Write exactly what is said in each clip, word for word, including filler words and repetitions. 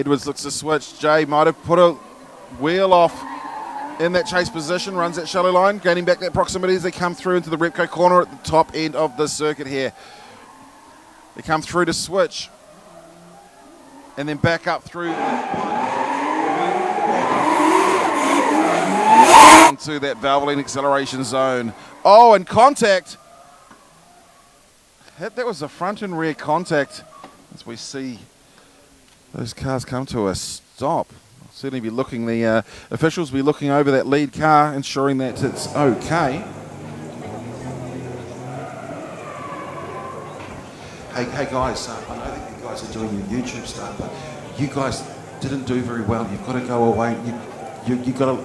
Edwards looks to switch. Jay might have put a wheel off in that chase position, runs that shallow line, gaining back that proximity as they come through into the Repco corner at the top end of the circuit here. They come through to switch and then back up through into that Valvoline acceleration zone. Oh, and contact. That was a front and rear contact as we see those cars come to a stop. I'll certainly be looking, the uh, officials will be looking over that lead car, ensuring that it's okay. Hey, hey guys, uh, I know that you guys are doing your YouTube stuff, but you guys didn't do very well. You've got to go away. You, you, you got to,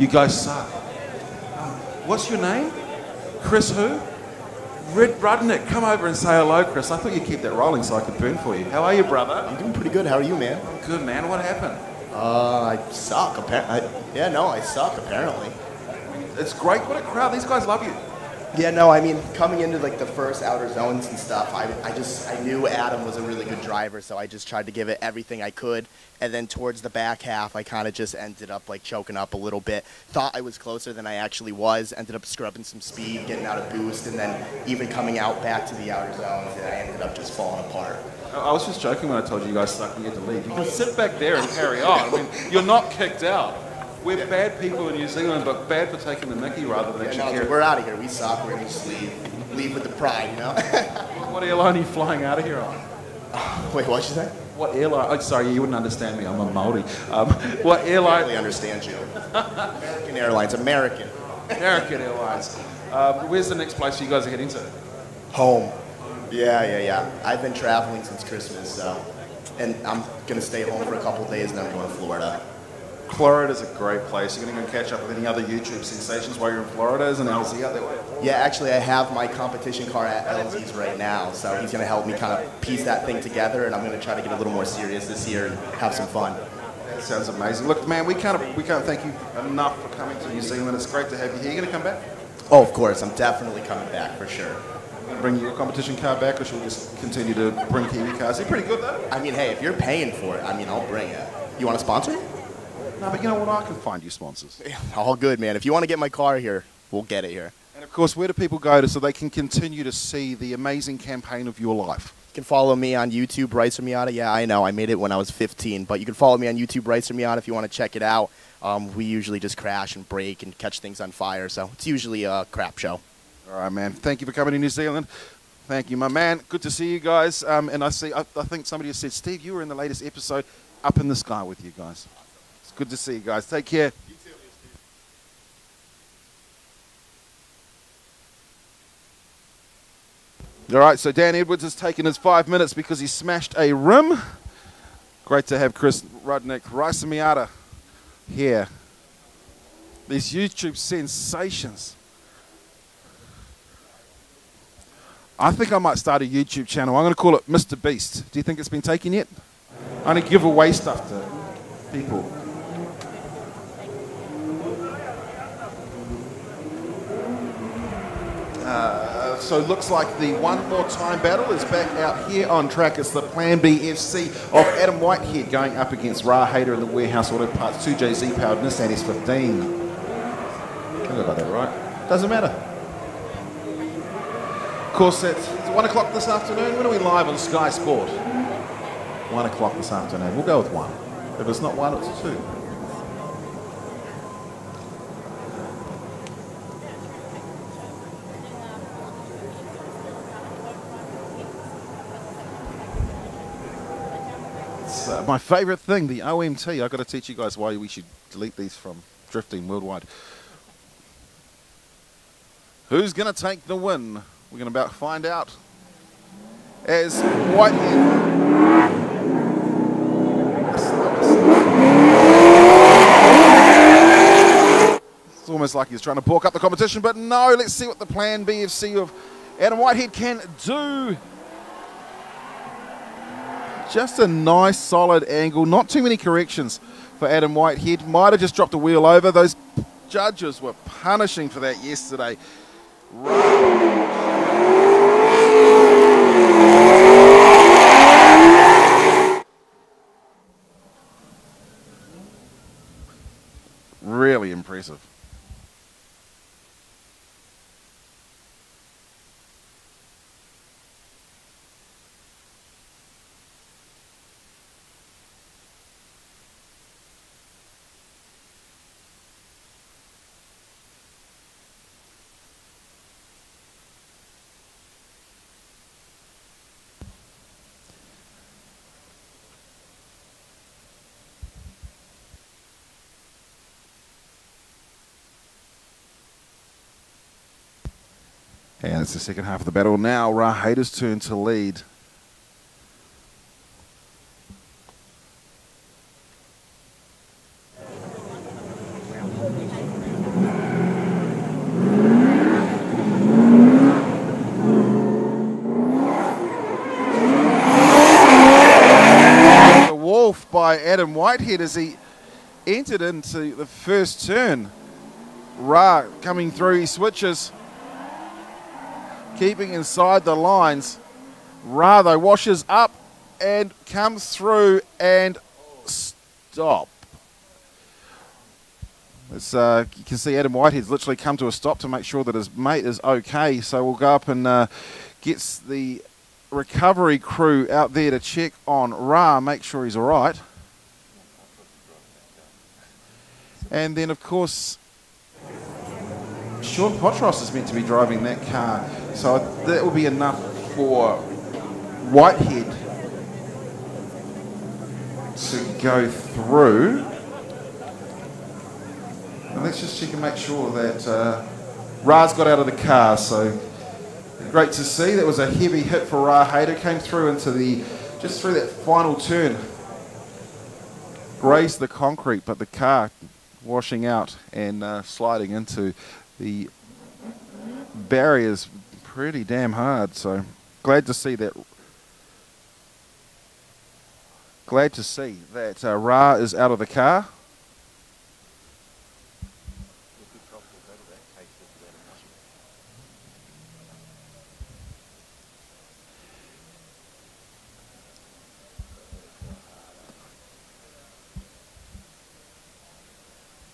you guys suck. Um, what's your name? Chris who? Red Rudnick, come over and say hello, Chris. I thought you'd keep that rolling so I could burn for you. How are you, brother? I'm doing pretty good. How are you, man? I'm good, man. What happened? Uh, I suck, apparently. Yeah, no, I suck, apparently. It's great. What a crowd. These guys love you. Yeah, no, I mean, coming into, like, the first outer zones and stuff, I, I just, I knew Adam was a really good driver, so I just tried to give it everything I could. And then towards the back half, I kind of just ended up, like, choking up a little bit. Thought I was closer than I actually was. Ended up scrubbing some speed, getting out of boost, and then even coming out back to the outer zones, and I ended up just falling apart. I was just joking when I told you you guys suck and get to leave. You can sit back there and carry on. I mean, you're not kicked out. We're yeah. bad people in New Zealand, but bad for taking the mickey rather than yeah, actually no, caring. We're out of here. We suck. We're going to just leave. Leave with the pride, you know? What airline are you flying out of here on? Wait, what did you say? What airline? Oh, sorry, you wouldn't understand me. I'm a Māori. Um, what airline? I totally understand you. American Airlines. American. American Airlines. Um, where's the next place you guys are heading to? Home. Yeah, yeah, yeah. I've been traveling since Christmas, so. And I'm going to stay home for a couple of days, and I'm going to Florida. Florida is a great place. You're going to go catch up with any other YouTube sensations while you're in Florida. Is an L Z out that way? Yeah, actually, I have my competition car at L Z's right now, so he's going to help me kind of piece that thing together, and I'm going to try to get a little more serious this year and have some fun. That sounds amazing. Look, man, we can't we can't thank you enough for coming to New Zealand. It's great to have you here. You going to come back? Oh, of course. I'm definitely coming back for sure. Bring your competition car back, or she'll just continue to bring Kiwi cars? You're pretty good though. I mean, hey, if you're paying for it, I mean, I'll bring it. You want to sponsor it? No, but you know what? I can find you sponsors. All good, man. If you want to get my car here, we'll get it here. And, of course, where do people go to so they can continue to see the amazing campaign of your life? You can follow me on YouTube, Racer Miata. Yeah, I know. I made it when I was fifteen. But you can follow me on YouTube, Racer Miata, if you want to check it out. Um, we usually just crash and break and catch things on fire. So it's usually a crap show. All right, man. Thank you for coming to New Zealand. Thank you, my man. Good to see you guys. Um, and I see. I, I think somebody has said, Steve, you were in the latest episode Up in the Sky with you guys. Good to see you guys. Take care. You too. All right, so Dan Edwards has taken his five minutes because he smashed a rim. Great to have Chris Rudnick, Racer Miata here. These YouTube sensations. I think I might start a YouTube channel. I'm going to call it Mr Beast. Do you think it's been taken yet? I'm going to give away stuff to people. Uh, so it looks like the one more time battle is back out here on track. It's the Plan B F C of Adam Whitehead going up against Ra Hayter in the Warehouse Auto Parts two J Z powered Nissan S fifteen. I think I got that right. Doesn't matter. Of course, it's one o'clock this afternoon. When are we live on Sky Sport? one o'clock this afternoon. We'll go with one. If it's not one, it's two. Uh, my favourite thing, the O M T. I've got to teach you guys why we should delete these from drifting worldwide. Who's going to take the win? We're going to about find out. As Whitehead. It's almost like he's trying to pork up the competition, but no, let's see what the Plan B F C of Adam Whitehead can do. Just a nice solid angle, not too many corrections for Adam Whitehead. Might have just dropped the wheel over. Those judges were punishing for that yesterday. And it's the second half of the battle now. Raheita's turn to lead. The Wolf by Adam Whitehead as he entered into the first turn. Ra coming through, he switches, keeping inside the lines. Ra though washes up and comes through and stop. It's, uh, you can see Adam Whitehead's literally come to a stop to make sure that his mate is okay. So we'll go up and uh, gets the recovery crew out there to check on Ra, make sure he's all right. And then, of course, Sean Potros is meant to be driving that car, so that will be enough for Whitehead to go through. And let's just check and make sure that uh, Ra's got out of the car, so great to see. That was a heavy hit for Raheita, came through into the, just through that final turn. Grazed the concrete, but the car washing out and uh, sliding into the barriers pretty damn hard. So glad to see that. Glad to see that uh, Ra is out of the car.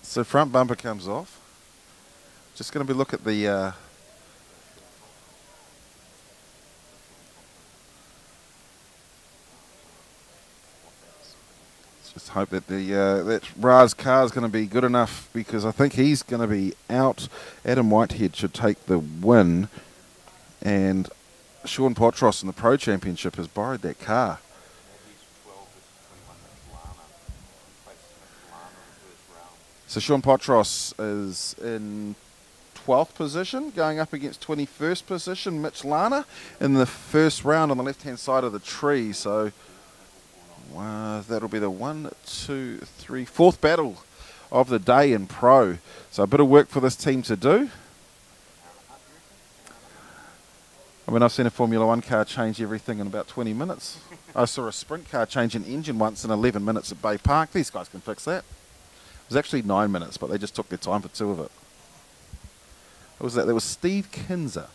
So front bumper comes off. Just going to be look at the uh, just hope that the uh, that Ra's car is going to be good enough, because I think he's going to be out. Adam Whitehead should take the win, and Sean Potros in the Pro Championship has borrowed that car. So Sean Potros is in twelfth position, going up against twenty-first position, Mitch Lana, in the first round on the left-hand side of the tree. So uh, that'll be the one, two, three, fourth battle of the day in pro. So a bit of work for this team to do. I mean, I've seen a Formula One car change everything in about twenty minutes. I saw a sprint car change an engine once in eleven minutes at Bay Park. These guys can fix that. It was actually nine minutes, but they just took their time for two of it. What was that? There was Steve Kinzer.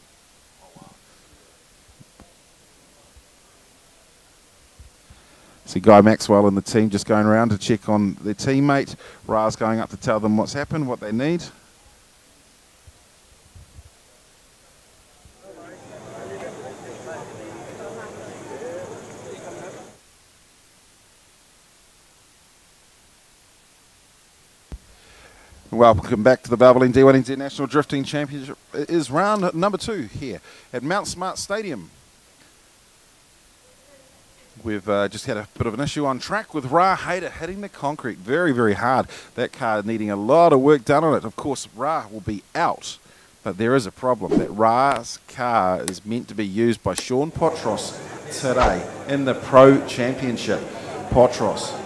See Guy Maxwell and the team just going around to check on their teammate. Ra's going up to tell them what's happened, what they need. Welcome back to the Valvoline D one N Z National Drifting Championship. It is round number two here at Mount Smart Stadium. We've uh, just had a bit of an issue on track with Raheita hitting the concrete very, very hard. That car needing a lot of work done on it. Of course, Ra will be out, but there is a problem. That Ra's car is meant to be used by Sean Potros today in the Pro Championship. Potros.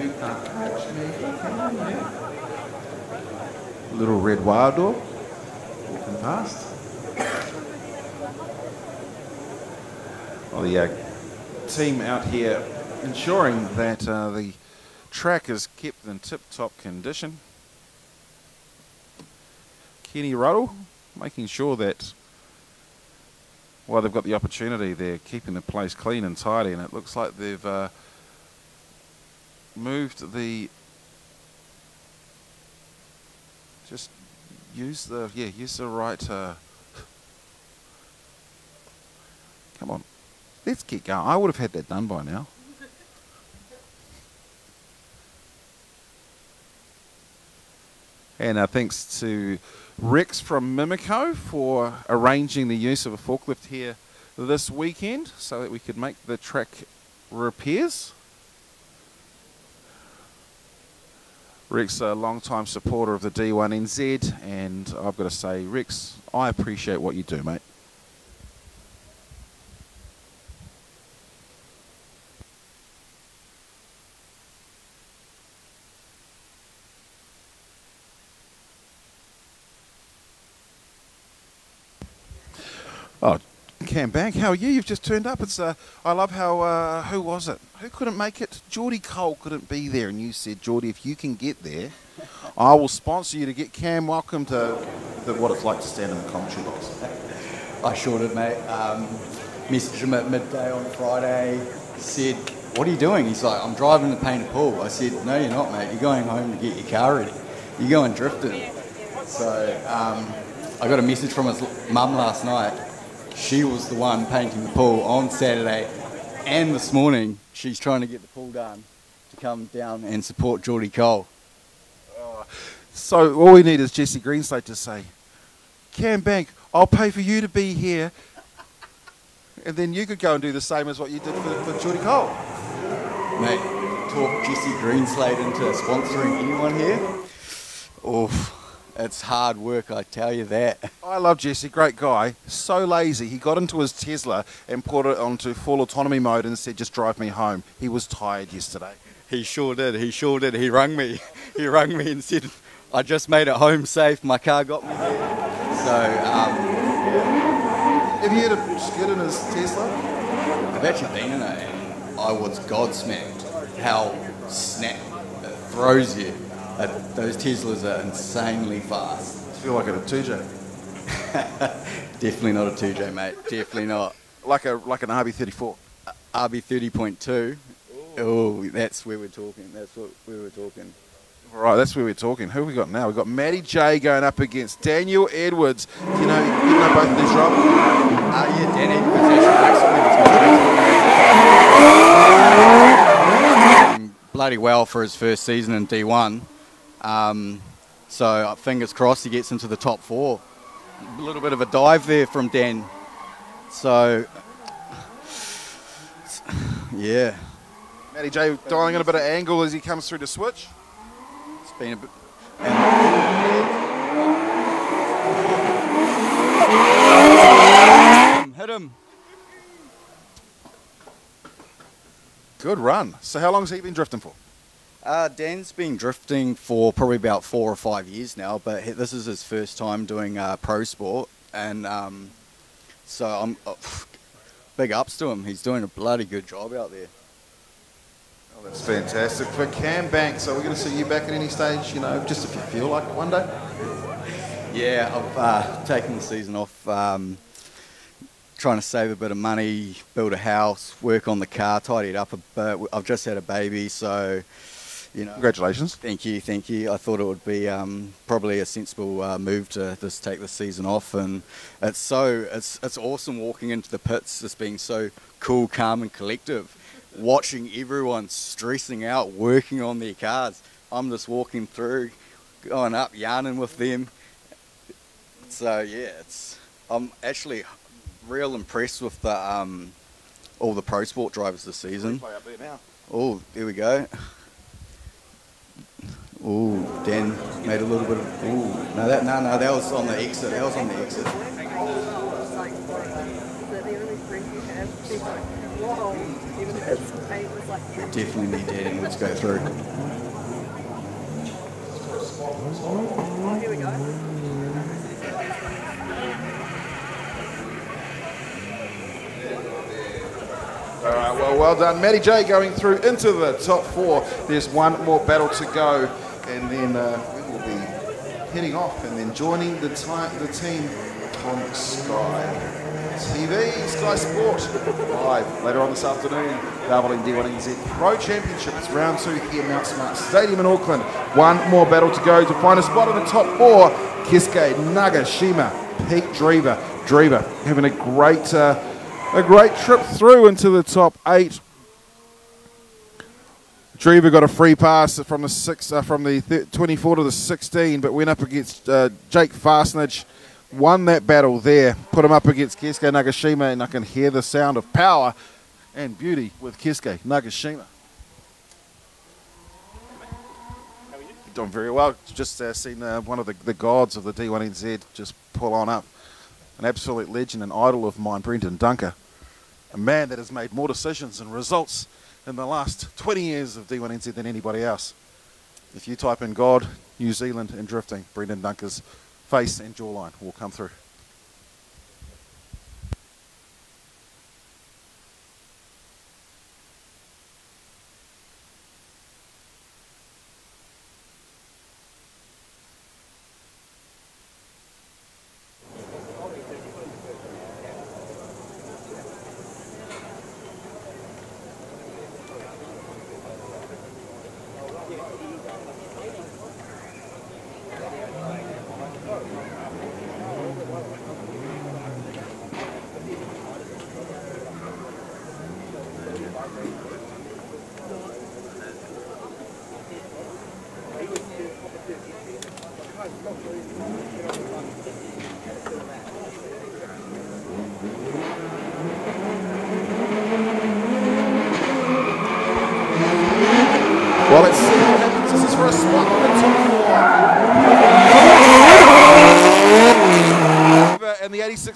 You can't catch me. Little red wire door walking past. Well, the uh, team out here ensuring that uh, the track is kept in tip-top condition. Kenny Ruddle making sure that while well, they've got the opportunity, they're keeping the place clean and tidy, and it looks like they've uh, moved the just use the yeah use the right uh, come on, let's get going. I would have had that done by now. And uh, thanks to Rex from Mimico for arranging the use of a forklift here this weekend so that we could make the track repairs. Rick's a long-time supporter of the D one N Z, and I've got to say, Rick, I appreciate what you do, mate. Oh, Cam Bank, how are you? You've just turned up. It's uh, I love how, uh, who was it? Who couldn't make it? Geordie Cole couldn't be there, and you said, Geordie, if you can get there, I will sponsor you to get Cam. Welcome to the, what it's like to stand in the commentary box. I sure did, mate. Um, messaged him at midday on Friday, said, what are you doing? He's like, I'm driving to paint a pool. I said, no, you're not, mate. You're going home to get your car ready. You're going drifting. So um, I got a message from his mum last night. She was the one painting the pool on Saturday, and this morning she's trying to get the pool done to come down and support Geordie Cole. Oh, so all we need is Jesse Greenslade to say, Cam Bank, I'll pay for you to be here, and then you could go and do the same as what you did for, for Geordie Cole. Mate, talk Jesse Greenslade into sponsoring anyone here? Oof. It's hard work, I tell you that. I love Jesse, great guy. So lazy. He got into his Tesla and put it onto full autonomy mode and said, just drive me home. He was tired yesterday. He sure did, he sure did. He rang me. He rang me and said, I just made it home safe. My car got me there. So, um... yeah. Have you ever skid in his Tesla? I've actually been in it, and I was godsmacked how snap it throws you. Uh, those Teslas are insanely fast. I feel like a two J. Definitely not a two J, mate. Definitely not. Like a like an R B thirty-four. Uh, R B thirty point two. Oh, that's where we're talking. That's what we were talking. All right, that's where we're talking. Who we got now? We've got Matty J going up against Daniel Edwards. You know, you know both of these, Rob? Uh, yeah, Danny. That's actually bloody well for his first season in D one. Um, so fingers crossed he gets into the top four. A little bit of a dive there from Dan. So, yeah. Matty J dialing in a bit of angle as he comes through the switch. It's been a bit... And hit him. Good run. So how long has he been drifting for? Uh, Dan's been drifting for probably about four or five years now, but he, this is his first time doing uh, pro sport, and um, so I'm uh, big ups to him. He's doing a bloody good job out there. Oh, that's fantastic for Cam Banks. So we're going to see you back at any stage, you know, just if you feel like it one day. Yeah, I've uh, taken the season off, um, trying to save a bit of money, build a house, work on the car, tidy it up a bit. I've just had a baby, so. You know, congratulations. Thank you, thank you. I thought it would be um, probably a sensible uh, move to just take the season off, and it's so it's it's awesome walking into the pits, just being so cool, calm, and collective, watching everyone stressing out, working on their cars. I'm just walking through, going up, yarning with them. So yeah, it's I'm actually real impressed with the um, all the pro sport drivers this season. Play up there now. Oh, there we go. Ooh, Dan made a little bit of, ooh, no, that, no, no, that was on the exit, that was on the exit. Definitely need Dan, let's go through. Here we go. All right, well, well done. Matty J going through into the top four. There's one more battle to go, and then uh, we will be heading off and then joining the, the team on Sky T V, Sky Sport, live later on this afternoon. Valvoline D one N Z Pro Championship. It's round two here at Mount Smart Stadium in Auckland. One more battle to go to find a spot in the top four. Keisuke Nagashima, Pete Drever. Drever having a great... Uh, A great trip through into the top eight. Drever got a free pass from the six, uh, from the th twenty-four to the sixteen, but went up against uh, Jake Fastnage. Won that battle there. Put him up against Keisuke Nagashima, and I can hear the sound of power and beauty with Keisuke Nagashima. doing very well. Just uh, seen uh, one of the, the gods of the D one N Z just pull on up. An absolute legend and idol of mine, Brendan Dunker. A man that has made more decisions and results in the last twenty years of D one N Z than anybody else. If you type in God, New Zealand and drifting, Brendan Dunker's face and jawline will come through.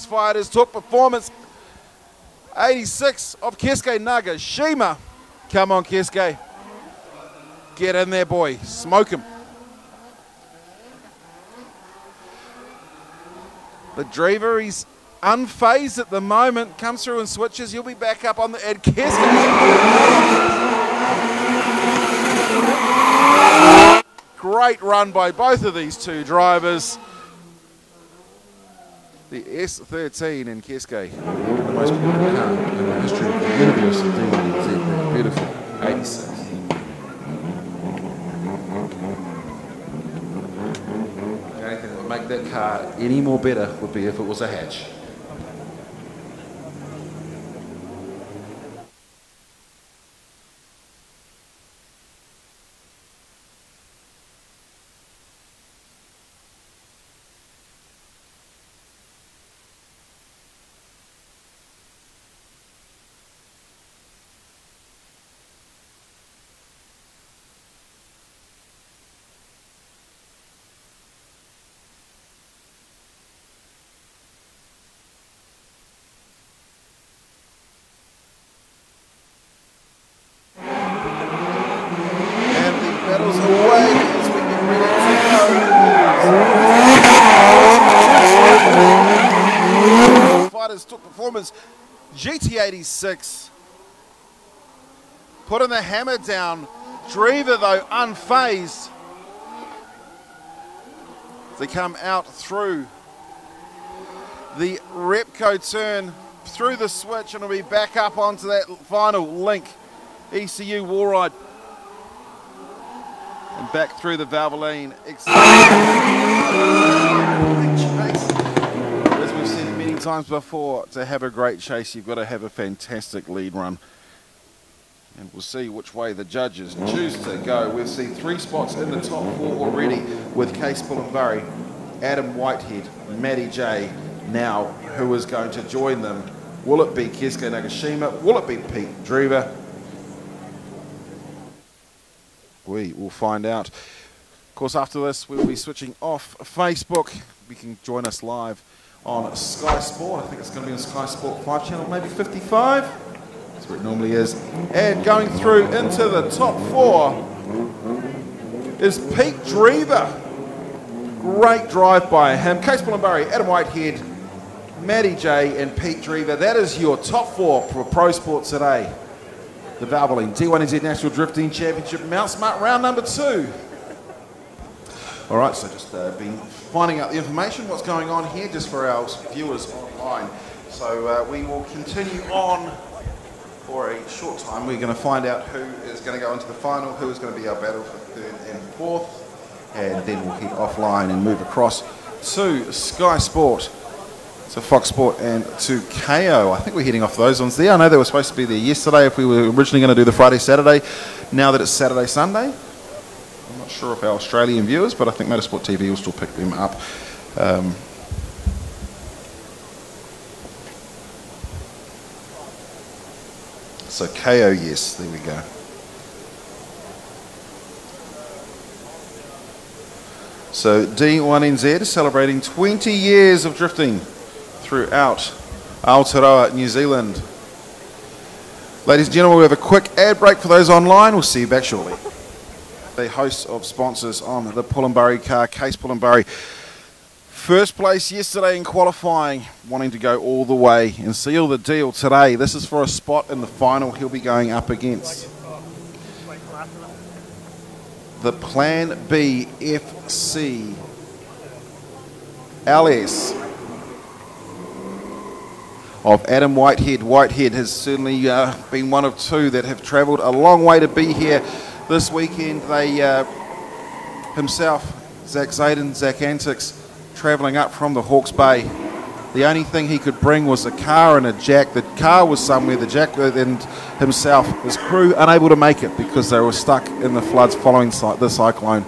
Fighters took performance eighty-six of Keisuke Nagashima. Come on, Keisuke. Get in there, boy. Smoke him. The driver, he's unfazed at the moment. Comes through and switches. You'll be back up on the Ed Keisuke. Great run by both of these two drivers. The S thirteen in Keisuke, the most beautiful car in the history of the universe of D one N Z, beautiful, eighty-six. The only thing that would make that car any more better would be if it was a hatch. G T eighty-six, putting the hammer down. Driver though unfazed. They come out through the Repco turn, through the switch, and will be back up onto that final link. E C U Warride and back through the Valvoline. Times before, to have a great chase you've got to have a fantastic lead run, and we'll see which way the judges choose to go. We've seen three spots in the top four already with Case Bullenbury, Adam Whitehead, Matty J. Now who is going to join them? Will it be Keisuke Nagashima? Will it be Pete Drever? We will find out. Of course, after this we'll be switching off Facebook. You can join us live on Sky Sport. I think it's going to be on Sky Sport five channel, maybe fifty-five. That's where it normally is. And going through into the top four is Pete Drever. Great drive by him. Case Bullenbury, Adam Whitehead, Matty J and Pete Drever. That is your top four for Pro Sport today. The Valvoline D one N Z National Drifting Championship, Mount Smart, round number two. All right, so just uh, been finding out the information, what's going on here, just for our viewers online. So uh, we will continue on for a short time. We're going to find out who is going to go into the final, who is going to be our battle for third and fourth, and then we'll head offline and move across to Sky Sport, to Fox Sport and to K O. I think we're heading off those ones there. I know they were supposed to be there yesterday if we were originally going to do the Friday, Saturday. Now that it's Saturday, Sunday, I'm not sure if our Australian viewers, but I think Motorsport T V will still pick them up. Um, so K O, yes, there we go. So D one N Z is celebrating twenty years of drifting throughout Aotearoa, New Zealand. Ladies and gentlemen, we have a quick ad break for those online. We'll see you back shortly. The host of sponsors on the Pullenbury car, Case Pullenbury. First place yesterday in qualifying, wanting to go all the way and seal the deal today. This is for a spot in the final he'll be going up against. The Plan B F C, L S of Adam Whitehead. Whitehead has certainly uh, been one of two that have travelled a long way to be here this weekend. They, uh, himself, Zach Zayden, Zach Antics, travelling up from the Hawke's Bay. The only thing he could bring was a car and a jack. The car was somewhere, the jack and himself, his crew, unable to make it because they were stuck in the floods following the cyclone.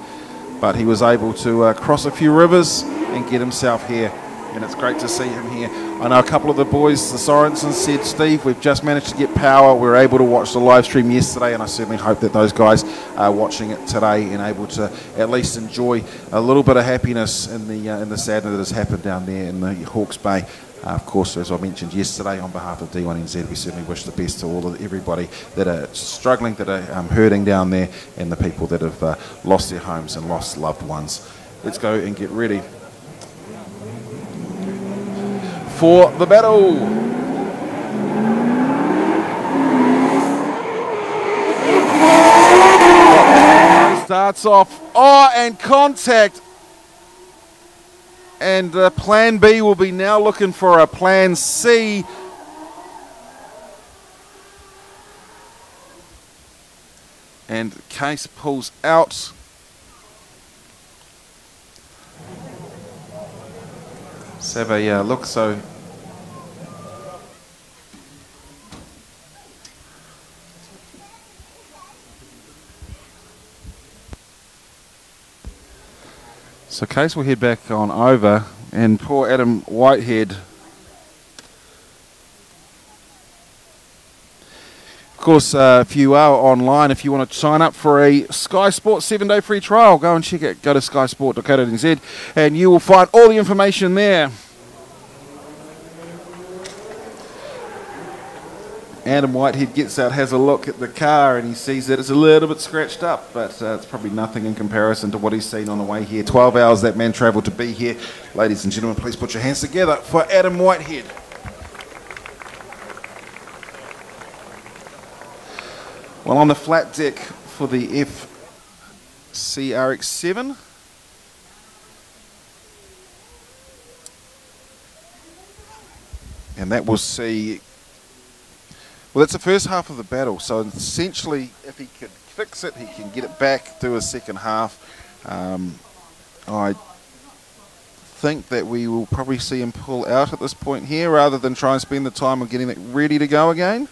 But he was able to uh, cross a few rivers and get himself here. And it's great to see him here. I know a couple of the boys, the Sorensons, said, Steve, we've just managed to get power. We were able to watch the live stream yesterday, and I certainly hope that those guys are watching it today and able to at least enjoy a little bit of happiness in the, uh, in the sadness that has happened down there in the Hawke's Bay. Uh, of course, as I mentioned yesterday, on behalf of D one N Z, we certainly wish the best to all of everybody that are struggling, that are um, hurting down there, and the people that have uh, lost their homes and lost loved ones. Let's go and get ready for the battle. Starts off, oh, and contact. And uh, Plan B will be now looking for a Plan C. And Case pulls out. Let's have a uh, look. So So Case will head back on over, and poor Adam Whitehead. Of course, uh, if you are online, if you want to sign up for a Sky Sport seven-day free trial, go and check it. Go to sky sport dot co dot n z and you will find all the information there. Adam Whitehead gets out, has a look at the car, and he sees that it's a little bit scratched up, but uh, it's probably nothing in comparison to what he's seen on the way here. twelve hours that man travelled to be here. Ladies and gentlemen, please put your hands together for Adam Whitehead. Well, on the flat deck for the F C R X seven. And that will see... Well, that's the first half of the battle. So essentially, if he could fix it, he can get it back, do a second half. Um, I think that we will probably see him pull out at this point here rather than try and spend the time on getting it ready to go again.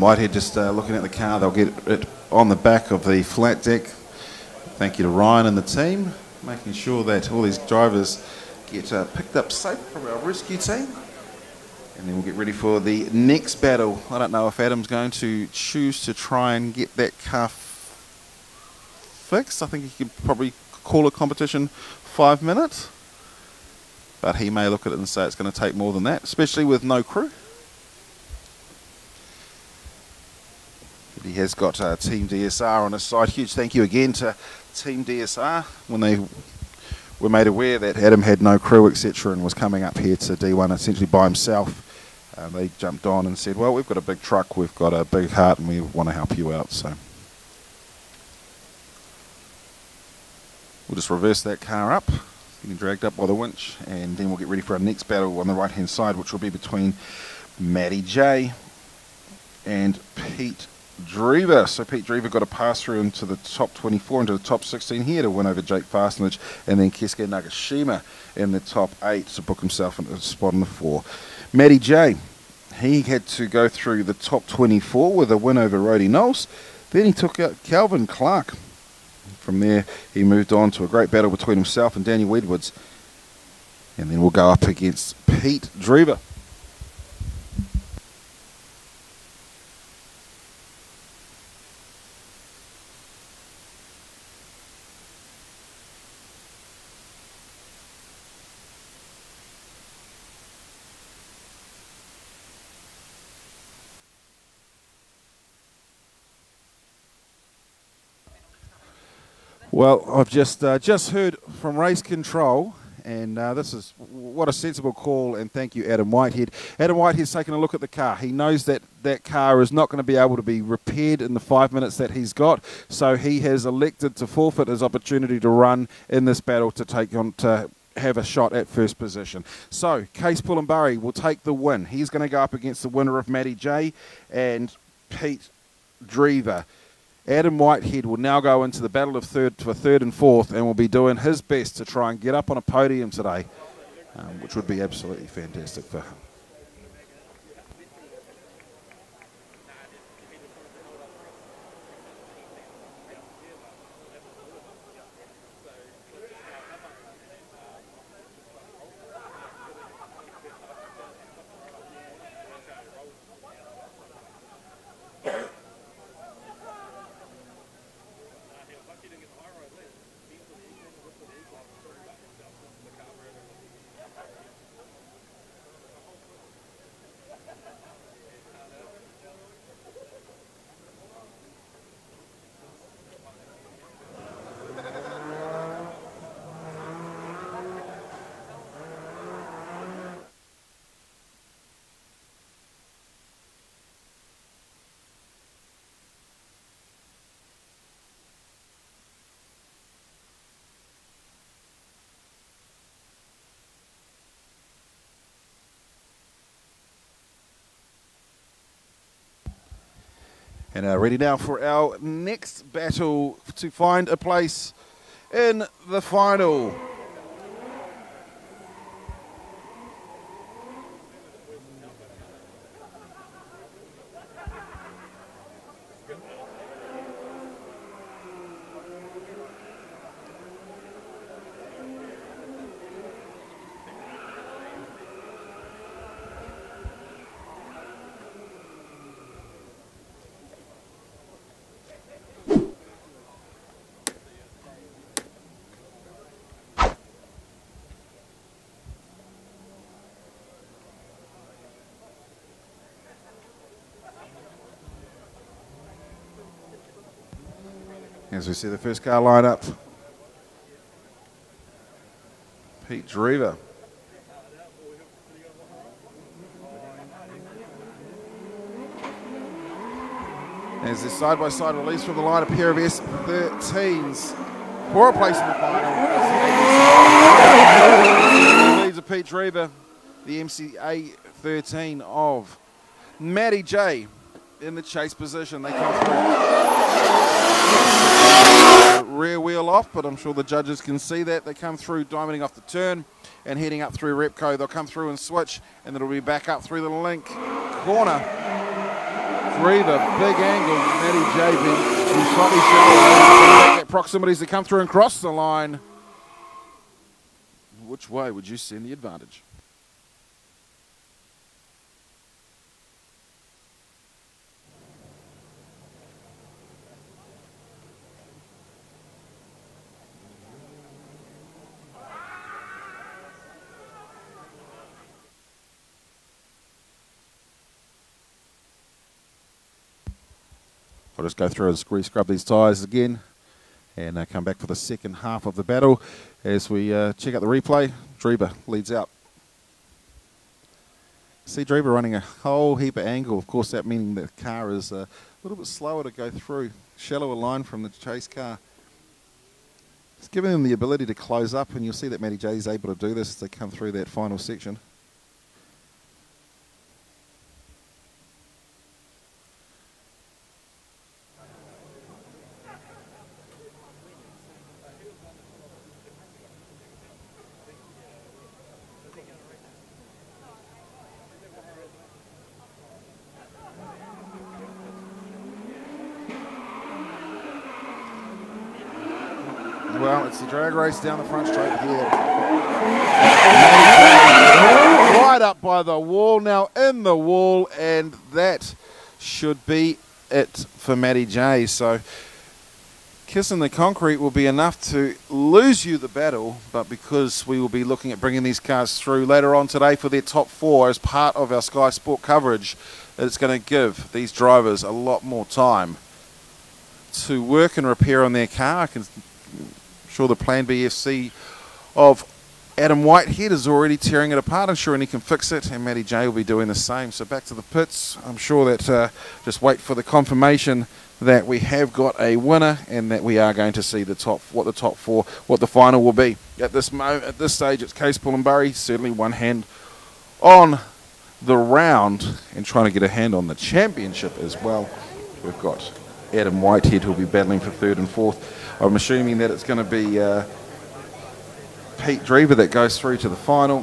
Whitehead just uh, looking at the car. They'll get it on the back of the flat deck. Thank you to Ryan and the team, making sure that all these drivers get uh, picked up safe from our rescue team. And then we'll get ready for the next battle. I don't know if Adam's going to choose to try and get that car f fixed. I think he could probably call a competition five minutes. But he may look at it and say it's going to take more than that, especially with no crew. He has got uh, Team D S R on his side. Huge thank you again to Team D S R when they were made aware that Adam had no crew, et cetera, and was coming up here to D one essentially by himself. Uh, they jumped on and said, well, we've got a big truck, we've got a big heart, and we want to help you out. So we'll just reverse that car up. getting dragged up by the winch, and then we'll get ready for our next battle on the right hand side, which will be between Matty J and Pete Drever. So Pete Drever got a pass through into the top twenty-four, into the top sixteen here to win over Jake Fastenage, and then Keisuke Nagashima in the top eight to book himself a spot in the four. Matty J, he had to go through the top twenty-four with a win over Roddy Knowles. Then he took out Calvin Clark. From there, he moved on to a great battle between himself and Daniel Edwards. And then we'll go up against Pete Drever. Well, I've just uh, just heard from race control, and uh, this is what a sensible call, and thank you, Adam Whitehead. Adam Whitehead's taken a look at the car. He knows that that car is not going to be able to be repaired in the five minutes that he's got, so he has elected to forfeit his opportunity to run in this battle to take on to have a shot at first position. So, Case Pullenbury will take the win. He's going to go up against the winner of Matty J and Pete Drever. Adam Whitehead will now go into the battle of third for third and fourth, and will be doing his best to try and get up on a podium today, um, which would be absolutely fantastic for him. And uh, ready now for our next battle to find a place in the final. As we see the first car line up, Pete Drever. As this side-by-side release from the line, a pair of S thirteens for a place in the final. Leads of Pete Drever, the M C A thirteen of Matty J in the chase position. They come through. Rear wheel off, but I'm sure the judges can see that. They come through, diamonding off the turn and heading up through Repco. They'll come through and switch, and it'll be back up through the link corner. Drever, big angle. Matty J being slightly shallow. At proximities, they come through and cross the line. Which way would you send the advantage? I'll just go through and re-scrub these tyres again and uh, come back for the second half of the battle. As we uh, check out the replay, Drever leads out. See Drever running a whole heap of angle. Of course, that meaning the car is uh, a little bit slower to go through. Shallower line from the chase car. It's giving them the ability to close up, and you'll see that Matty J is able to do this as they come through that final section. Drag race down the front straight here. Right up by the wall, now in the wall, and that should be it for Matty J. So kissing the concrete will be enough to lose you the battle, but because we will be looking at bringing these cars through later on today for their top four as part of our Sky Sport coverage, it's going to give these drivers a lot more time to work and repair on their car. I can... The Plan B F C of Adam Whitehead is already tearing it apart. I'm sure and he can fix it, and Matty J will be doing the same. So back to the pits. I'm sure that uh, just wait for the confirmation that we have got a winner and that we are going to see the top, what the top four, what the final will be. At this mo at this stage, it's Case Pullenbury, certainly one hand on the round and trying to get a hand on the championship as well. We've got Adam Whitehead who'll be battling for third and fourth. I'm assuming that it's going to be uh, Pete Drever that goes through to the final.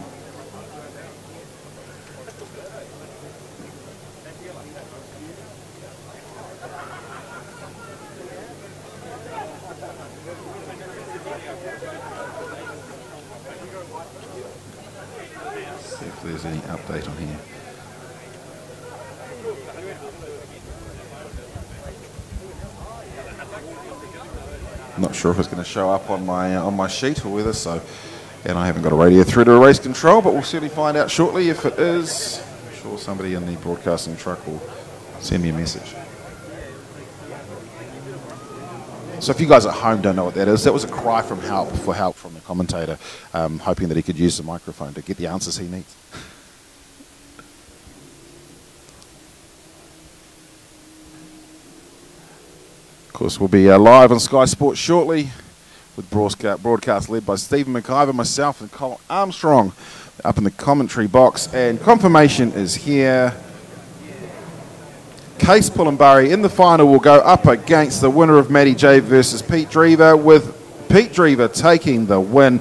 See if there's any update on here. Not sure if it's going to show up on my uh, on my sheet or whether so, and I haven't got a radio through to race control, but we'll certainly find out shortly if it is. I'm sure somebody in the broadcasting truck will send me a message. So if you guys at home don't know what that is, that was a cry from help for help from the commentator, um, hoping that he could use the microphone to get the answers he needs. Of course, we'll be uh, live on Sky Sports shortly with broadcast, broadcast led by Stephen McIver, myself and Colin Armstrong up in the commentary box. And confirmation is here. Case Pullenbury in the final will go up against the winner of Matty J versus Pete Drever, with Pete Drever taking the win.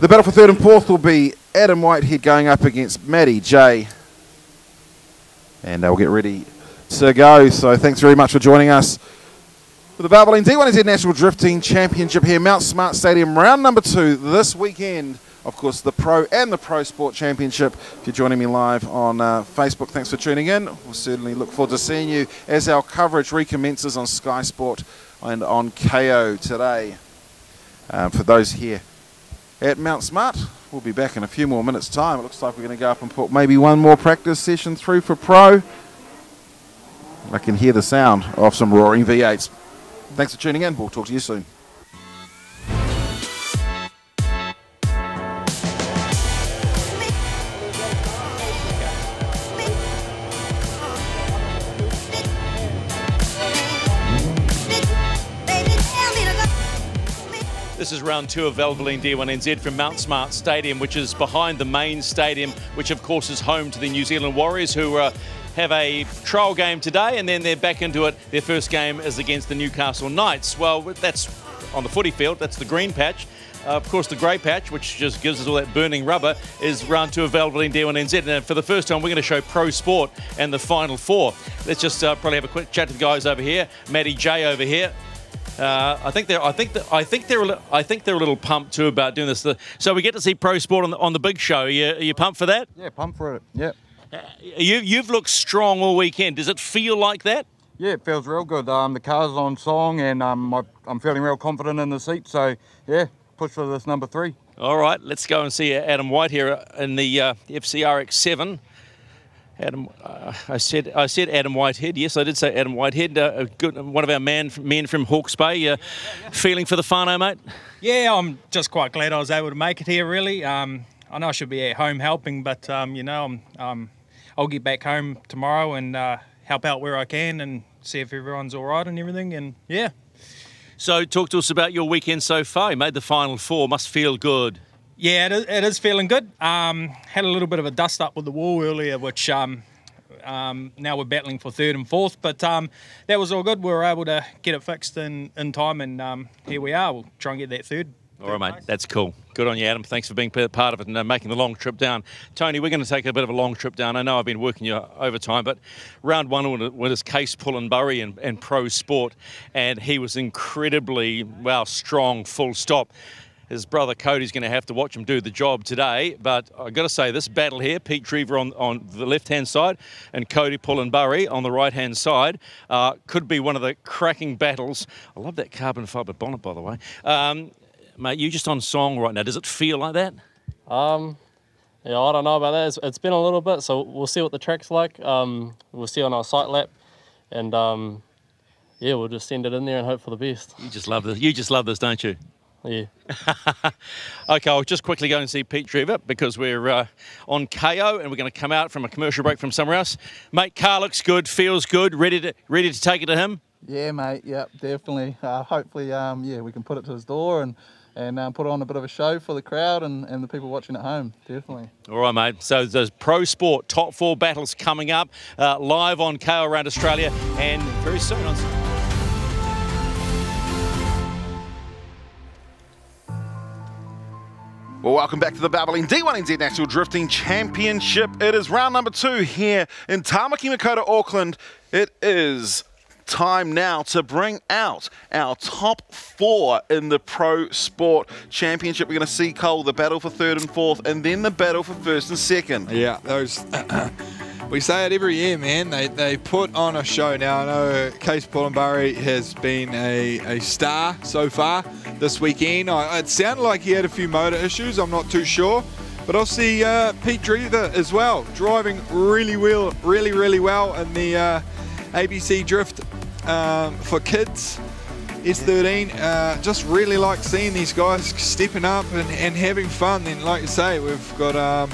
The battle for third and fourth will be Adam Whitehead going up against Matty J. And uh, we'll get ready to go. So thanks very much for joining us for the Valvoline D one N Z National Drifting Championship here, Mount Smart Stadium, round number two this weekend. Of course, the Pro and the Pro Sport Championship. If you're joining me live on uh, Facebook, thanks for tuning in. We'll certainly look forward to seeing you as our coverage recommences on Sky Sport and on K O today. Um, for those here at Mount Smart, we'll be back in a few more minutes' time. It looks like we're going to go up and put maybe one more practice session through for Pro. I can hear the sound of some roaring V eights. Thanks for tuning in. We'll talk to you soon. This is round two of Valvoline D one N Z from Mount Smart Stadium, which is behind the main stadium, which of course is home to the New Zealand Warriors, who are... Uh, have a trial game today, and then they're back into it. Their first game is against the Newcastle Knights. Well, that's on the footy field. That's the green patch. Uh, of course, the grey patch, which just gives us all that burning rubber, is round two of Valvoline D one N Z. And for the first time, we're going to show Pro Sport and the final four. Let's just uh, probably have a quick chat to the guys over here. Matty J over here. Uh, I think they're. I think. That, I think they're. I think they're a little pumped too about doing this. So we get to see Pro Sport on the, on the big show. Are you, are you pumped for that? Yeah, pumped for it. Yeah. You, you've looked strong all weekend. Does it feel like that? Yeah, it feels real good. Um, the car's on song, and um, I, I'm feeling real confident in the seat. So, yeah, push for this number three. All right, let's go and see Adam White here in the uh, F C R X seven. Adam, uh, I said, I said Adam Whitehead. Yes, I did say Adam Whitehead. Uh, a good, one of our man, men from Hawke's Bay. Uh, yeah, yeah. Feeling for the whānau, mate? Yeah, I'm just quite glad I was able to make it here. Really, um, I know I should be at home helping, but um, you know, I'm. Um, I'll get back home tomorrow and uh, help out where I can and see if everyone's all right and everything. And, yeah, So talk to us about your weekend so far. You made the final four. Must feel good. Yeah, it is, it is feeling good. Um, had a little bit of a dust up with the wall earlier, which um, um, now we're battling for third and fourth. But um, that was all good. We were able to get it fixed in, in time, and um, here we are. We'll try and get that third. All right, mate, that's cool. Good on you, Adam. Thanks for being part of it and uh, making the long trip down. Tony, we're going to take a bit of a long trip down. I know I've been working you overtime, but round one with his Case Pullenbury and, and Pro Sport, and he was incredibly, wow, strong, full stop. His brother Cody's going to have to watch him do the job today, but I've got to say, this battle here, Pete Drever on, on the left-hand side and Cody Pullenbury on the right-hand side, uh, could be one of the cracking battles. I love that carbon fibre bonnet, by the way. Um, Mate, you're just on song right now. Does it feel like that? Um, yeah, I don't know about that. It's, it's been a little bit, so we'll see what the track's like. Um, we'll see on our sight lap, and um, yeah, we'll just send it in there and hope for the best. You just love this. You just love this, don't you? Yeah. Okay, I'll just quickly go and see Pete Drever because we're uh, on K O and we're going to come out from a commercial break from somewhere else. Mate, car looks good, feels good. Ready to ready to take it to him? Yeah, mate. Yep, definitely. Uh, hopefully, um, yeah, we can put it to his door and. and um, put on a bit of a show for the crowd and, and the people watching at home, definitely. All right, mate. So there's Pro Sport top four battles coming up uh, live on K O around Australia and very soon on... Well, welcome back to the Valvoline D one N Z National Drifting Championship. It is round number two here in Tāmaki Makaurau, Auckland. It is... time now to bring out our top four in the Pro Sport Championship. We're going to see, Cole, the battle for third and fourth, and then the battle for first and second. Yeah, those. We say it every year, man. They they put on a show. Now I know Case Pullenbury has been a, a star so far this weekend. I, it sounded like he had a few motor issues. I'm not too sure. But I'll see uh, Pete Drever as well, driving really well, really really well in the uh, A B C Drift. Um, for kids, S thirteen, uh, just really like seeing these guys stepping up and, and having fun. Then, like you say, we've got um,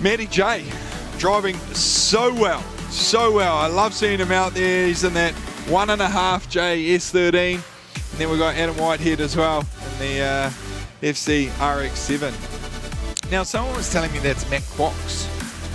Matty J driving so well, so well. I love seeing him out there. He's in that one and a half J S thirteen, and then we've got Adam Whitehead as well in the uh, F C R X seven. Now, someone was telling me that's Matt Quox.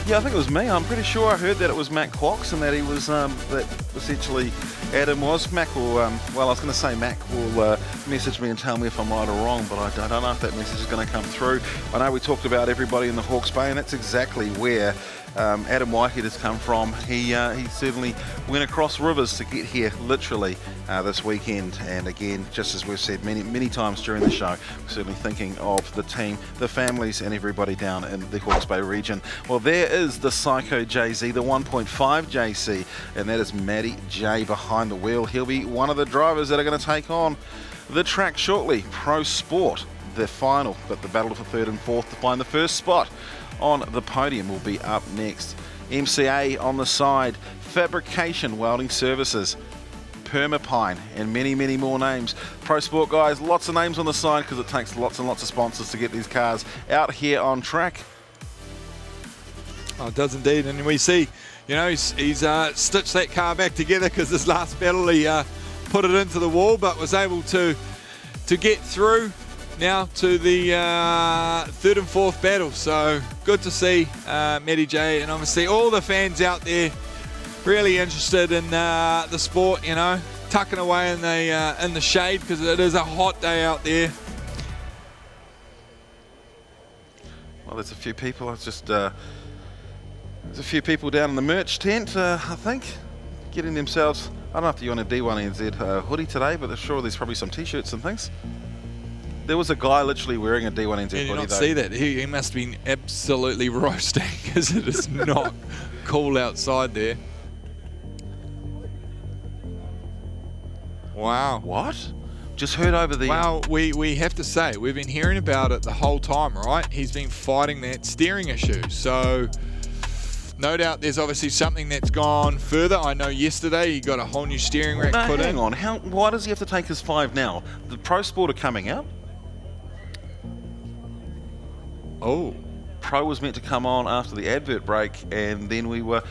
Yeah, I think it was me. I'm pretty sure I heard that it was Matt Quox and that he was, um, that essentially Adam was. Mac will, um, well, I was going to say Mac will uh, message me and tell me if I'm right or wrong, but I, I don't know if that message is going to come through. I know we talked about everybody in the Hawke's Bay, and that's exactly where um, Adam Whitehead has come from. He, uh, he certainly went across rivers to get here, literally, uh, this weekend. And again, just as we've said many, many times during the show, we're certainly thinking of the team, the families, and everybody down in the Hawke's Bay region. Well, there is the Psycho J Z, the one point five J C, and that is Matty J behind the wheel. He'll be one of the drivers that are going to take on the track shortly. Pro Sport, the final, but the battle for third and fourth to find the first spot on the podium will be up next. M C A on the side, Fabrication Welding Services, Permapine, and many, many more names. Pro Sport guys, lots of names on the side because it takes lots and lots of sponsors to get these cars out here on track. Oh, it does indeed, and we see, you know, he's, he's uh, stitched that car back together because this last battle he uh, put it into the wall, but was able to to get through now to the uh, third and fourth battle. So good to see uh, Matty J, and obviously all the fans out there really interested in uh, the sport. You know, tucking away in the uh, in the shade because it is a hot day out there. Well, there's a few people. I just. Uh There's a few people down in the merch tent, uh, I think, getting themselves, I don't know if you're on a D one N Z uh, hoodie today, but I'm sure there's probably some T-shirts and things. There was a guy literally wearing a D one N Z hoodie, though. Did you see that? He, he must have been absolutely roasting because it is not cool outside there. Wow. What? Just heard over the... Well, we, we have to say, we've been hearing about it the whole time, right? He's been fighting that steering issue, so... No doubt there's obviously something that's gone further. I know yesterday he got a whole new steering rack no, put hang in. on. How, why does he have to take his five now? The Pro Sport are coming out. Oh. Pro was meant to come on after the advert break, and then we were...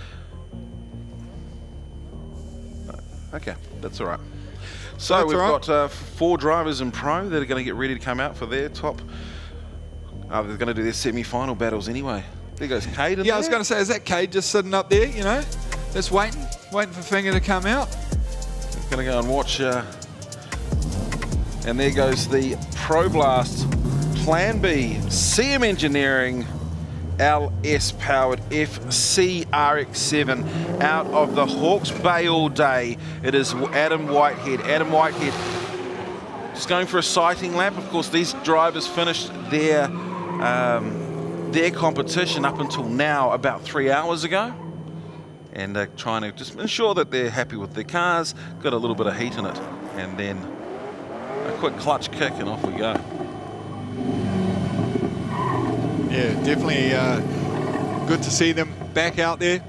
Okay, that's all right. So That's we've right. got uh, four drivers in pro that are going to get ready to come out for their top. Uh, they're going to do their semi-final battles anyway. There goes Cade. Yeah, there. I was going to say, is that Cade just sitting up there, you know, just waiting, waiting for Finger to come out? Going to go and watch. Uh, and there goes the Pro Blast Plan B C M Engineering L S powered F C R X seven out of the Hawke's Bay all day. It is Adam Whitehead. Adam Whitehead just going for a sighting lap. Of course, these drivers finished their um, their competition up until now about three hours ago, and they're trying to just ensure that they're happy with their cars. Got a little bit of heat in it, and then a quick clutch kick, and off we go. Yeah, definitely uh, good to see them back out there.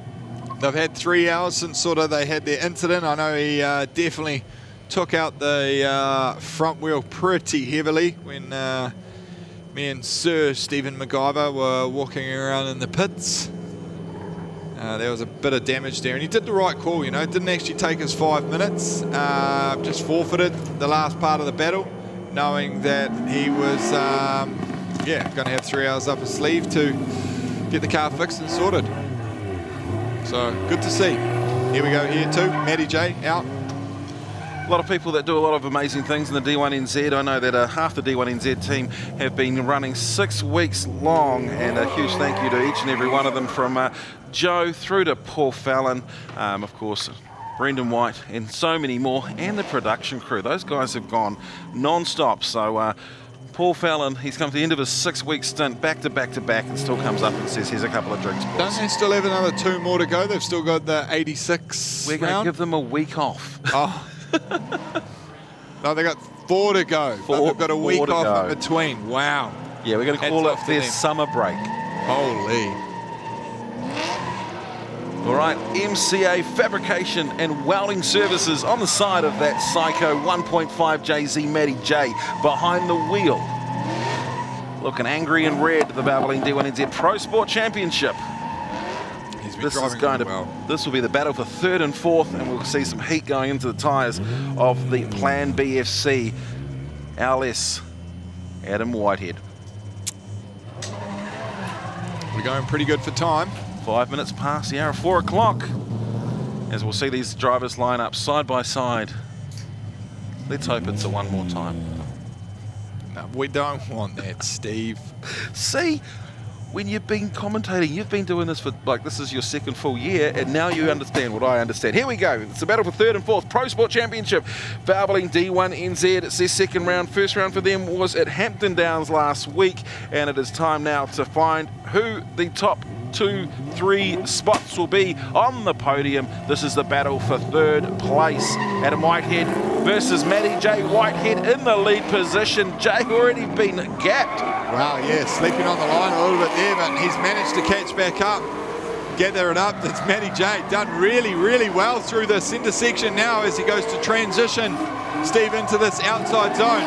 They've had three hours since sort of they had their incident. I know he uh, definitely took out the uh, front wheel pretty heavily when uh, me and Sir Stephen MacGyver were walking around in the pits. Uh, there was a bit of damage there, and he did the right call, you know. It didn't actually take his five minutes. Uh, just forfeited the last part of the battle, knowing that he was... Um, Yeah, going to have three hours up his sleeve to get the car fixed and sorted. So, good to see. Here we go here too, Matty J out. A lot of people that do a lot of amazing things in the D one N Z. I know that uh, half the D one N Z team have been running six weeks long, and a huge thank you to each and every one of them, from uh, Joe through to Paul Fallon, um, of course, Brendan White, and so many more, and the production crew. Those guys have gone non-stop, so... Uh, Paul Fallon, he's come to the end of his six-week stint, back to back to back, and still comes up and says, here's a couple of drinks, boys. Don't they still have another two more to go? They've still got the eighty-six We're going to give them a week off. Oh. No, they've got four to go. Four, they've got a week off go. in between. Wow. Yeah, we're going to call it their them. summer break. Holy. All right, M C A Fabrication and Welding Services on the side of that Psycho one point five J Z Matty J behind the wheel. Looking angry and red at the Valvoline D one N Z Pro Sport Championship. He's been this driving is going to, well. This will be the battle for third and fourth, and we'll see some heat going into the tyres of the Plan B F C L S Adam Whitehead. We're going pretty good for time. Five minutes past the hour, four o'clock. As we'll see these drivers line up side by side. Let's hope it's a one more time. No, we don't want that, Steve. See, when you've been commentating, you've been doing this for, like, this is your second full year, and now you understand what I understand. Here we go. It's a battle for third and fourth Pro Sport Championship. Valvoline D one N Z, it's their second round. First round for them was at Hampton Downs last week, and it is time now to find who the top two, three spots will be on the podium. This is the battle for third place. Adam Whitehead versus Matty J. Whitehead in the lead position. J already been gapped. Wow, yeah, sleeping on the line a little bit there, but he's managed to catch back up, gather it up. That's Matty J done really, really well through this intersection now as he goes to transition, Steve, into this outside zone.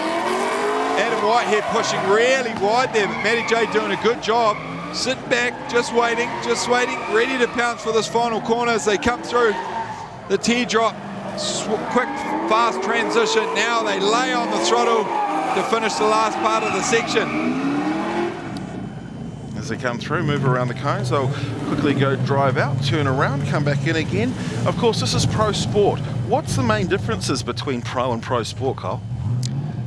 Adam Whitehead pushing really wide there, but Matty J doing a good job. Sit back, just waiting, just waiting, ready to pounce for this final corner as they come through the teardrop. Quick, fast transition. Now they lay on the throttle to finish the last part of the section. As they come through, move around the cones, they'll quickly go drive out, turn around, come back in again. Of course, this is Pro Sport. What's the main differences between Pro and Pro Sport, Cole?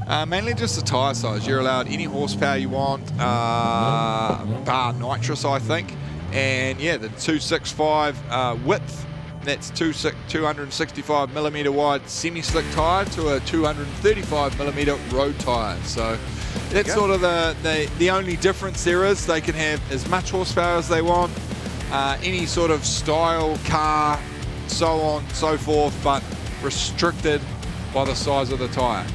Uh, mainly just the tyre size. You're allowed any horsepower you want, uh, bar nitrous, I think. And yeah, the two sixty-five uh, width, that's two hundred sixty-five millimeter wide semi-slick tyre to a two hundred thirty-five millimeter road tyre. So that's sort of the, the, the only difference there is. They can have as much horsepower as they want, uh, any sort of style, car, so on, so forth, but restricted by the size of the tyre.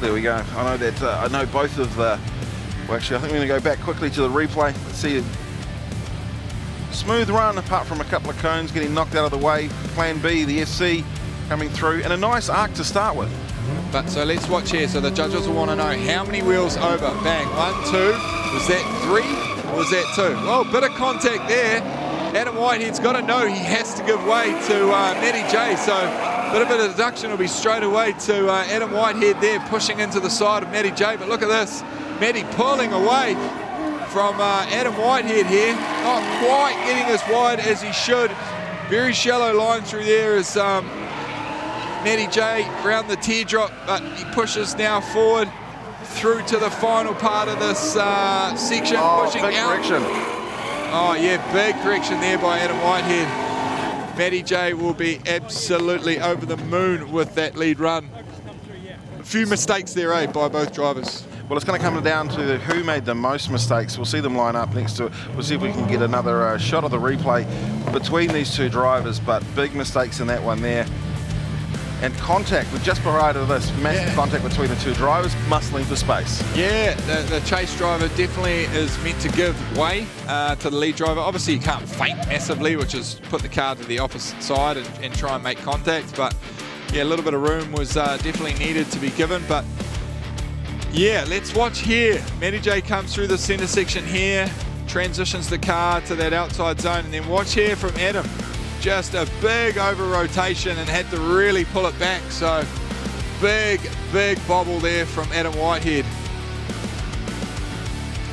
There we go. I know that uh, I know both of the. Well, actually, I think we're going to go back quickly to the replay. Let's see it. Smooth run, apart from a couple of cones getting knocked out of the way. Plan B, the F C coming through, and a nice arc to start with. But so let's watch here. So the judges will want to know how many wheels over. Bang, one, two. Was that three? Or was that two? Well, bit of contact there. Adam Whitehead's got to know he has to give way to uh, Matty J. So. Bit of a deduction will be straight away to uh, Adam Whitehead there, pushing into the side of Matty J. But look at this, Matty pulling away from uh, Adam Whitehead here, not quite getting as wide as he should. Very shallow line through there as um, Matty J round the teardrop, but he pushes now forward through to the final part of this uh, section. Oh, pushing big out. Correction. Oh yeah, big correction there by Adam Whitehead. Matty J will be absolutely over the moon with that lead run. A few mistakes there, eh, by both drivers. Well, it's going to come down to who made the most mistakes. We'll see them line up next to it. We'll see if we can get another uh, shot of the replay between these two drivers, but big mistakes in that one there. And contact, we've just prior to this, massive yeah. contact between the two drivers, muscling for space. Yeah, the, the chase driver definitely is meant to give way uh, to the lead driver. Obviously, you can't feint massively, which is put the car to the opposite side and, and try and make contact, but yeah, a little bit of room was uh, definitely needed to be given, but yeah, let's watch here. Matty J comes through the center section here, transitions the car to that outside zone, and then watch here from Adam. Just a big over rotation and had to really pull it back. So big, big bobble there from Adam Whitehead.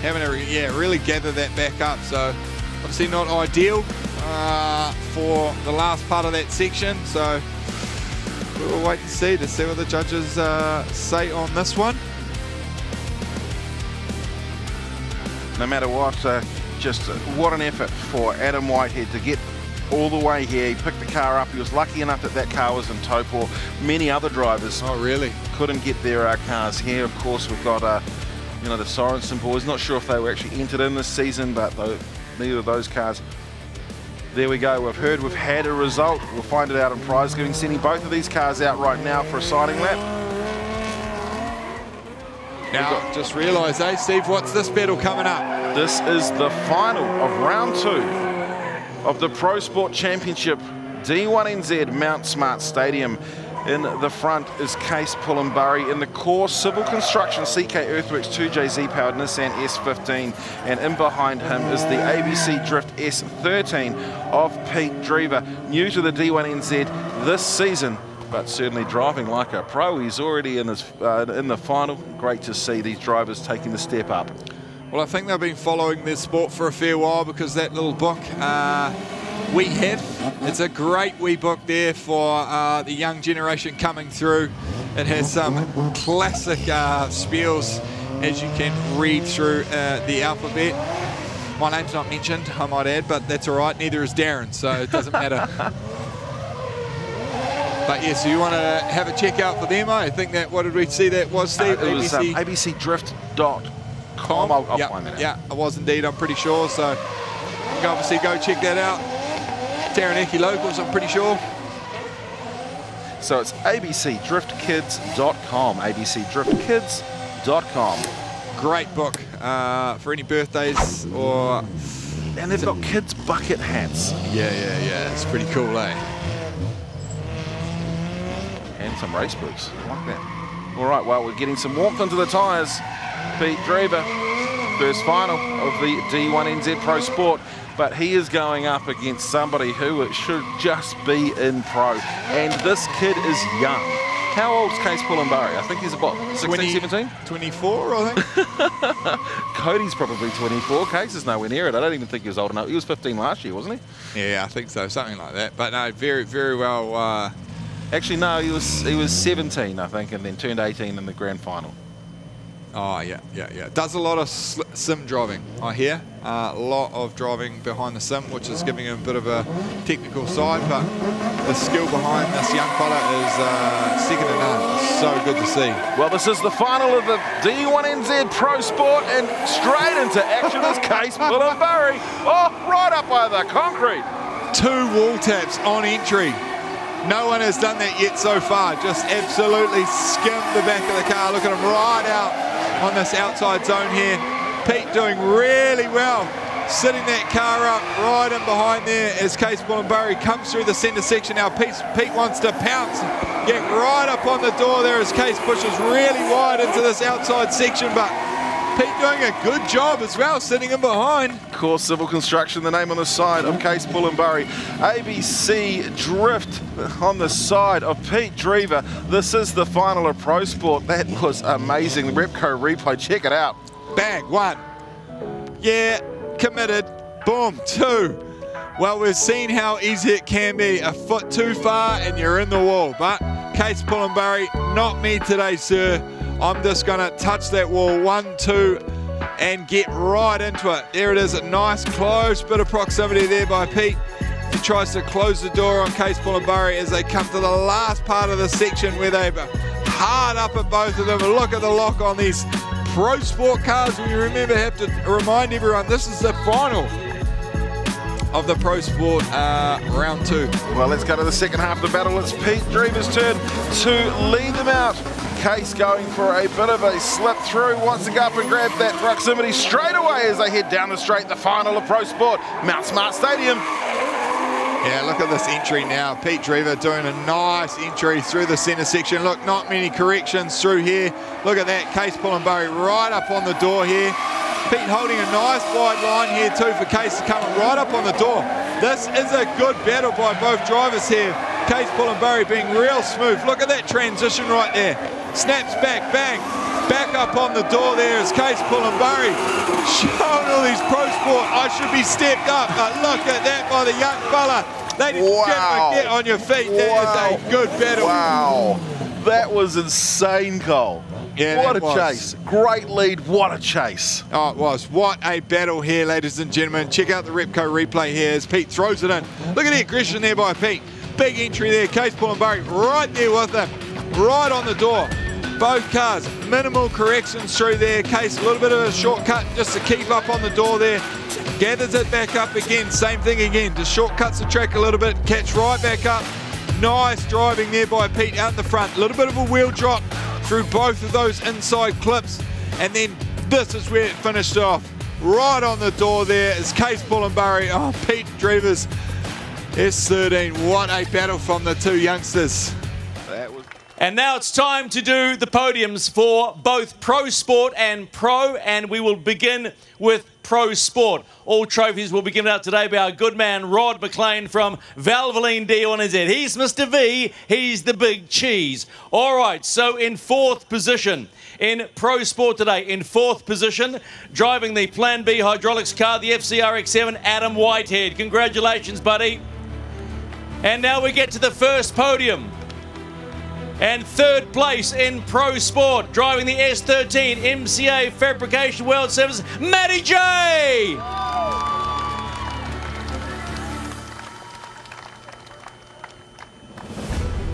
Having to, yeah, really gather that back up. So obviously not ideal uh, for the last part of that section. So we'll wait and see to see what the judges uh, say on this one. No matter what, uh, just uh, what an effort for Adam Whitehead to get all the way here. He picked the car up. He was lucky enough that that car was in tow. Many other drivers oh, really? couldn't get their uh, cars here. Of course, we've got uh, you know, the Sorensen boys. Not sure if they were actually entered in this season, but though, neither of those cars. There we go. We've heard we've had a result. We'll find it out in prize giving. Sending both of these cars out right now for a signing lap. Now, just realised, eh, Steve, what's this battle coming up? This is the final of round two of the Pro Sport Championship D one N Z Mount Smart Stadium. In the front is Case Pullenbury in the Core Civil Construction C K Earthworks two J Z powered Nissan S fifteen, and in behind him is the A B C Drift S thirteen of Pete Drever. New to the D one N Z this season, but certainly driving like a pro. He's already in, his, uh, in the final. Great to see these drivers taking the step up. Well, I think they've been following this sport for a fair while, because that little book, uh, We Have, it's a great wee book there for uh, the young generation coming through. It has some classic uh, spiels as you can read through uh, the alphabet. My name's not mentioned, I might add, but that's all right. Neither is Darren, so it doesn't matter. But yes, yeah, so you want to have a check out for them, I think that, what did we see that was, Steve? Uh, it was um, A B C drift dot com. I'll, I'll yep, find that out. Yeah, I was indeed, I'm pretty sure. So obviously go check that out. Taranaki Locals, I'm pretty sure. So it's A B C drift kids dot com, A B C drift kids dot com. Great book uh, for any birthdays or... And they've got kids' bucket hats. Yeah, yeah, yeah, it's pretty cool, eh? And some race boots, I like that. All right, well, we're getting some warmth into the tyres. Pete Drever, first final of the D one N Z Pro Sport, but he is going up against somebody who should just be in pro. And this kid is young. How old's Case Pullenbury? I think he's about sixteen, seventeen? twenty-four, I think. Cody's probably twenty-four. Case is nowhere near it. I don't even think he was old enough. He was fifteen last year, wasn't he? Yeah, I think so, something like that. But no, very, very well... Uh, Actually, no, he was he was seventeen, I think, and then turned eighteen in the grand final. Oh, yeah, yeah, yeah. Does a lot of sim driving, I hear. Uh, a lot of driving behind the sim, which is giving him a bit of a technical side, but the skill behind this young fella is uh, second to none. So good to see. Well, this is the final of the D one N Z Pro Sport, and straight into action is Case Pullenbury. Oh, right up by the concrete. Two wall taps on entry. No one has done that yet so far. Just absolutely skimmed the back of the car. Look at him right out on this outside zone here. Pete doing really well, sitting that car up right in behind there as Case Pullenbury comes through the centre section. Now Pete, Pete wants to pounce, get right up on the door there as Case pushes really wide into this outside section, but Pete doing a good job as well, sitting in behind. Core Civil Construction, the name on the side of Case Pullenbury. A B C Drift on the side of Pete Drever. This is the final of Pro Sport. That was amazing. Repco replay, check it out. Bang, one. Yeah, committed. Boom, two. Well, we've seen how easy it can be. A foot too far and you're in the wall. But Case Pullenbury, not me today, sir. I'm just gonna touch that wall, one, two, and get right into it. There it is, a nice close bit of proximity there by Pete. He tries to close the door on Case Pullenbury as they come to the last part of the section where they've hard up at both of them. Look at the lock on these Pro Sport cars. We remember have to remind everyone, this is the final of the Pro Sport uh, round two. Well, let's go to the second half of the battle. It's Pete Drever's turn to lead them out. Case going for a bit of a slip through, wants to go up and grab that proximity straight away as they head down the straight, the final of Pro Sport, Mount Smart Stadium. Yeah, look at this entry now. Pete Drever doing a nice entry through the centre section. Look, not many corrections through here. Look at that, Case Pullenbury right up on the door here. Pete holding a nice wide line here too for Case to come right up on the door. This is a good battle by both drivers here. Case Pullenbury being real smooth. Look at that transition right there. Snaps back, bang, back up on the door there is Case Pullenbury. Showing all these Pro Sport, I should be stepped up, but look at that by the young fella. They didn't wow. get on your feet. That wow. is a good battle. Wow, that was insane, Cole. Yeah, what a was. chase. Great lead, what a chase. Oh, it was. What a battle here, ladies and gentlemen. Check out the Repco replay here as Pete throws it in. Look at the aggression there by Pete. Big entry there, Case Pullenbury right there with him. Right on the door. Both cars, minimal corrections through there. Case, a little bit of a shortcut just to keep up on the door there. Gathers it back up again, same thing again. Just shortcuts the track a little bit, catch right back up. Nice driving there by Pete out the front. A little bit of a wheel drop through both of those inside clips. And then this is where it finished off. Right on the door there is Case Pullenbury. Oh, Pete Drever's S thirteen. What a battle from the two youngsters. And now it's time to do the podiums for both Pro Sport and Pro, and we will begin with Pro Sport. All trophies will be given out today by our good man Rod McLean from Valvoline D one N Z. He's Mister V, he's the big cheese. All right, so in fourth position, in Pro Sport today, in fourth position, driving the Plan B hydraulics car, the F C R X seven, Adam Whitehead. Congratulations, buddy. And now we get to the first podium. And third place in Pro Sport, driving the S thirteen M C A Fabrication World Service, Matty J.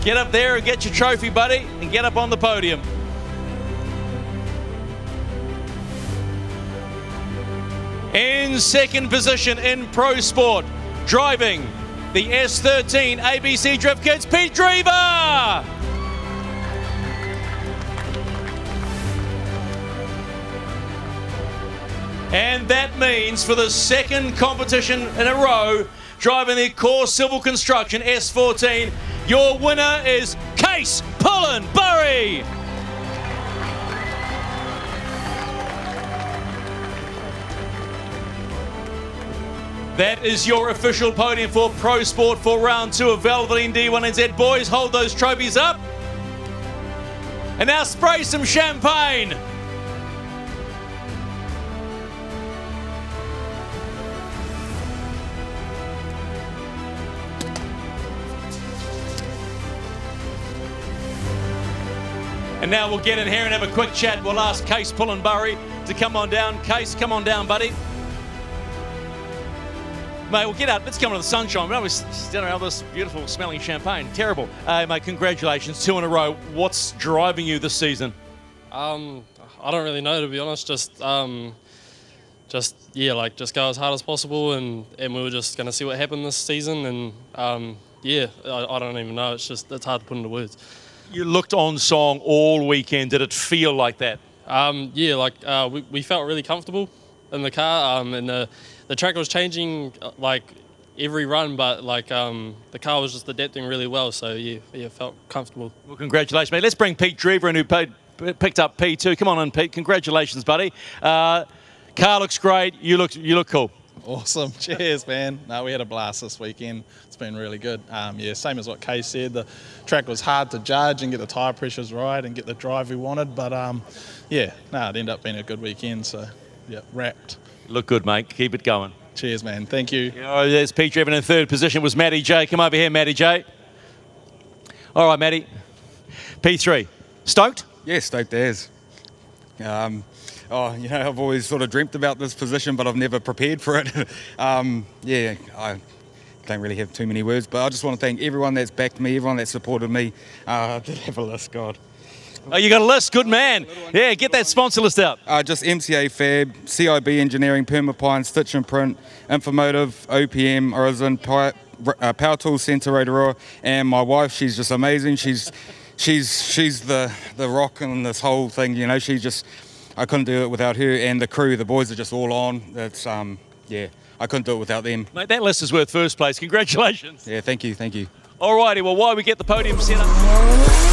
Get up there and get your trophy, buddy, and get up on the podium. In second position in Pro Sport, driving the S thirteen A B C Drift Kids, Pete Drever. And that means for the second competition in a row, driving the Core Civil Construction S fourteen, your winner is Case Pullenbury. That is your official podium for Pro Sport for round two of Valvoline D one N Z. Boys, hold those trophies up. And now spray some champagne. And now we'll get in here and have a quick chat. We'll ask Case Pullenbury to come on down. Case, come on down, buddy. Mate, we'll get out. Let's come into the sunshine. We're standing around this beautiful smelling champagne. Terrible. Uh, mate, congratulations. Two in a row. What's driving you this season? Um, I don't really know, to be honest. Just, um, just yeah, like, just go as hard as possible. And, and we were just going to see what happened this season. And, um, yeah, I, I don't even know. It's just it's hard to put into words. You looked on song all weekend. Did it feel like that? Um, yeah, like uh, we, we felt really comfortable in the car, um, and the, the track was changing like every run, but like um, the car was just adapting really well. So yeah, yeah, felt comfortable. Well, congratulations, mate. Let's bring Pete Drever in, who paid picked up P two. Come on in, Pete. Congratulations, buddy. Uh, car looks great. You look, you look cool. Awesome. Cheers, man. No, we had a blast this weekend. It's been really good. Um, yeah, same as what Kay said. The track was hard to judge and get the tyre pressures right and get the drive we wanted. But, um, yeah, no, it ended up being a good weekend. So, yeah, wrapped. Look good, mate. Keep it going. Cheers, man. Thank you. Oh, there's Pete Dreven in third position was Matty J. Come over here, Matty J. All right, Matty. P three. Stoked? Yeah, stoked as. Um, oh, you know, I've always sort of dreamt about this position, but I've never prepared for it. um, yeah, I don't really have too many words, but I just want to thank everyone that's backed me, everyone that supported me. Uh, I did have a list, God. Oh, you got a list? Good man. Yeah, get that sponsor list out. Uh, just M C A Fab, C I B Engineering, Permapine, Stitch and Print, Infomotive, O P M, Horizon, Power, uh, Power Tools Centre, Aotearoa, and my wife, she's just amazing. She's... She's she's the, the rock in this whole thing, you know. She just, I couldn't do it without her and the crew. The boys are just all on. It's, um, yeah, I couldn't do it without them. Mate, that list is worth first place. Congratulations. Yeah, thank you, thank you. All righty, well, while we get the podium set up...